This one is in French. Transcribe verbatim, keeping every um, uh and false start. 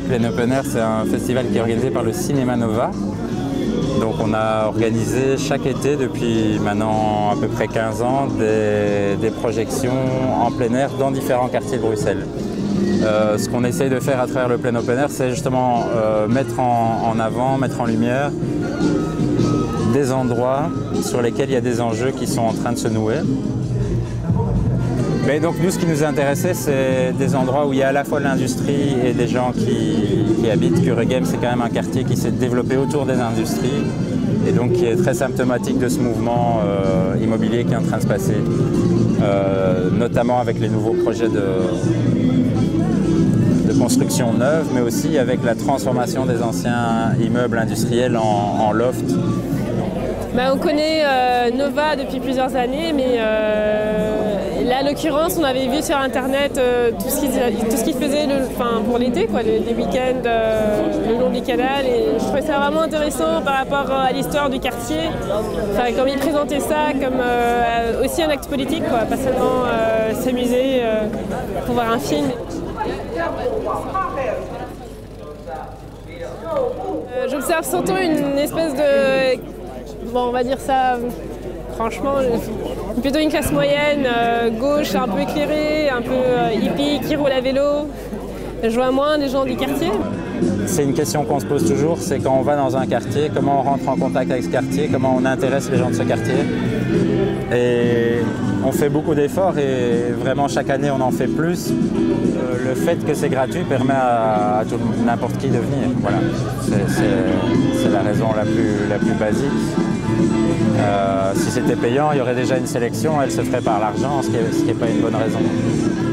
Le Plein Open Air, c'est un festival qui est organisé par le Cinéma Nova. Donc on a organisé chaque été depuis maintenant à peu près quinze ans des, des projections en plein air dans différents quartiers de Bruxelles. Euh, ce qu'on essaye de faire à travers le Plein Open Air, c'est justement euh, mettre en, en avant, mettre en lumière des endroits sur lesquels il y a des enjeux qui sont en train de se nouer. Mais donc nous, ce qui nous intéressait, c'est des endroits où il y a à la fois l'industrie et des gens qui, qui habitent. Cureghem, c'est quand même un quartier qui s'est développé autour des industries et donc qui est très symptomatique de ce mouvement euh, immobilier qui est en train de se passer, euh, notamment avec les nouveaux projets de, de construction neuve, mais aussi avec la transformation des anciens immeubles industriels en, en loft. Ben, on connaît euh, Nova depuis plusieurs années, mais euh... là, en l'occurrence, on avait vu sur Internet euh, tout ce qu'ils qu faisaient le, enfin, pour l'été, les, les week-ends euh, le long du canal. Et je trouvais ça vraiment intéressant par rapport à l'histoire du quartier. Enfin, comme ils présentaient ça comme euh, aussi un acte politique, quoi, pas seulement euh, s'amuser euh, pour voir un film. Euh, J'observe surtout une espèce de... Bon, on va dire ça... Franchement, plutôt une classe moyenne, euh, gauche, un peu éclairée, un peu euh, hippie, qui roule à vélo. Je vois moins les gens du quartier. C'est une question qu'on se pose toujours, c'est quand on va dans un quartier, comment on rentre en contact avec ce quartier, comment on intéresse les gens de ce quartier. Et on fait beaucoup d'efforts et vraiment chaque année on en fait plus. Le fait que c'est gratuit permet à, à n'importe qui de venir. Voilà, c'est la raison la plus, la plus basique. Euh, si c'était payant, il y aurait déjà une sélection, elle se ferait par l'argent, ce qui n'est pas une bonne raison.